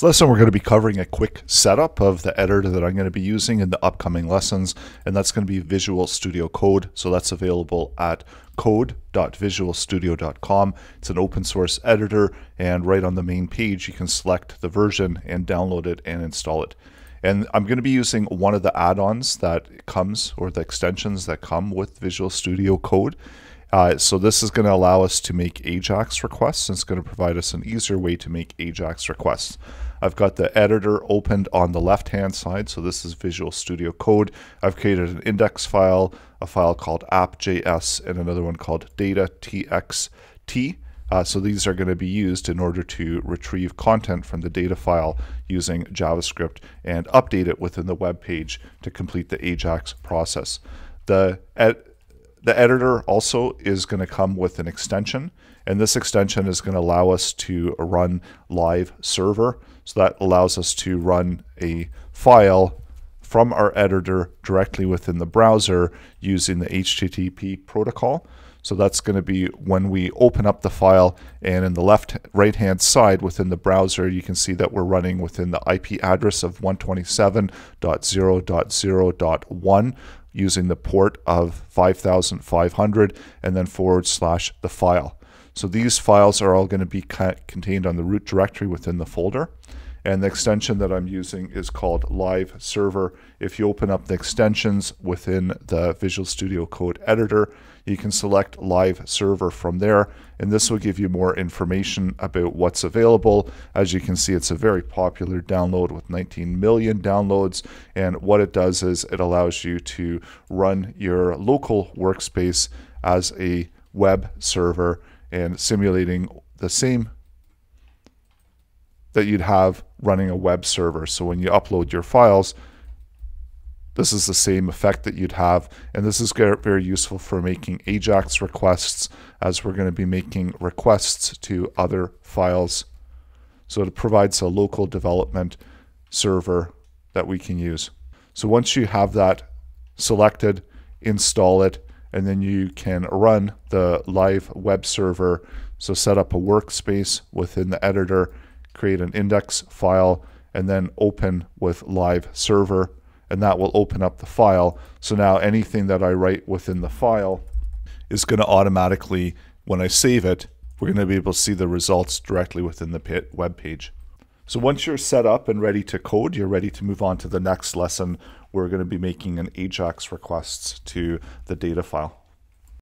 So this lesson we're going to be covering a quick setup of the editor that I'm going to be using in the upcoming lessons, and that's going to be Visual Studio Code. So that's available at code.visualstudio.com. It's an open source editor, and right on the main page you can select the version and download it and install it. And I'm going to be using one of the add-ons that comes, or the extensions that come with Visual Studio Code. So this is going to allow us to make AJAX requests, and it's going to provide us an easier way to make AJAX requests. I've got the editor opened on the left-hand side, so this is Visual Studio Code. I've created an index file, a file called app.js, and another one called data.txt. So these are going to be used in order to retrieve content from the data file using JavaScript and update it within the web page to complete the AJAX process. The editor also is going to come with an extension, and this extension is going to allow us to run Live Server. So that allows us to run a file from our editor directly within the browser using the HTTP protocol. So that's going to be when we open up the file, and in the right-hand side within the browser, you can see that we're running within the IP address of 127.0.0.1 using the port of 5500 and then / the file. So these files are all going to be contained on the root directory within the folder. And the extension that I'm using is called Live Server. If you open up the extensions within the Visual Studio Code editor, you can select Live Server from there, and this will give you more information about what's available. As you can see, it's a very popular download with 19 million downloads, and what it does is it allows you to run your local workspace as a web server and simulating the same that you'd have running a web server. So when you upload your files, this is the same effect that you'd have, and this is very useful for making AJAX requests, as we're going to be making requests to other files. So it provides a local development server that we can use. So once you have that selected, install it, and then you can run the live web server. So set up a workspace within the editor, create an index file, and then open with Live Server, and that will open up the file. So now anything that I write within the file is going to automatically, when I save it, we're going to be able to see the results directly within the web page. So once you're set up and ready to code, you're ready to move on to the next lesson. We're going to be making an AJAX requests to the data file.